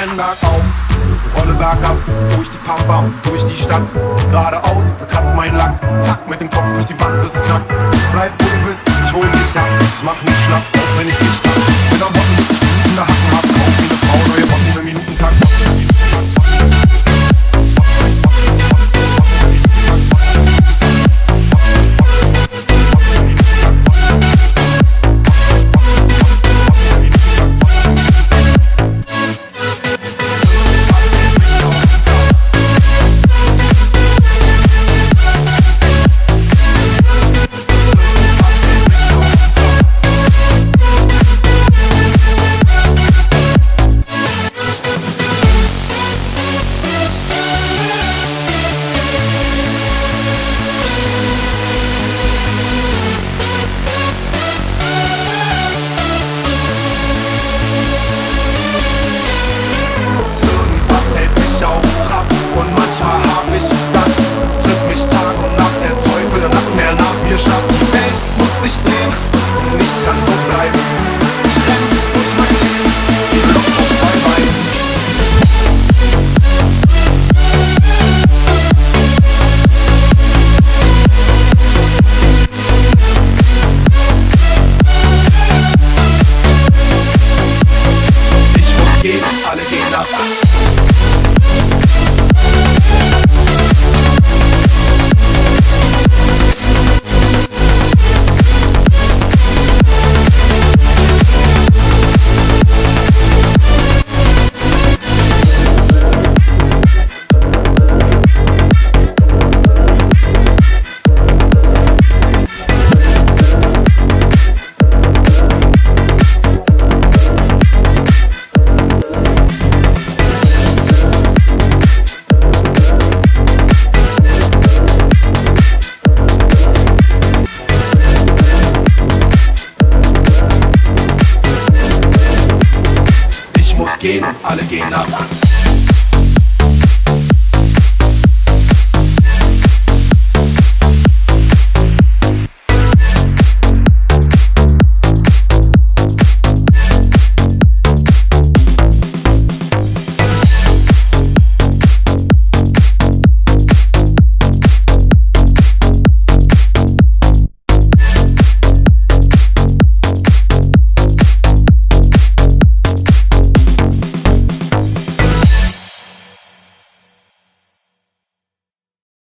renn bergauf, rolle bergab, durch die Pampa, durch die Stadt. Geradeaus, kratz mein Lack, zack, mit dem Kopf durch die Wand, bis es knackt. Bleib wo du bist, ich hol dich ab, ich mach nicht schlapp, auch wenn ich dich hab. Bin am Bocken, bis ich Minuten da Hacken hab, kauf wie eine Frau, neue Bocken im Minutentakt. Alle gehen ab. Alle gehen ab.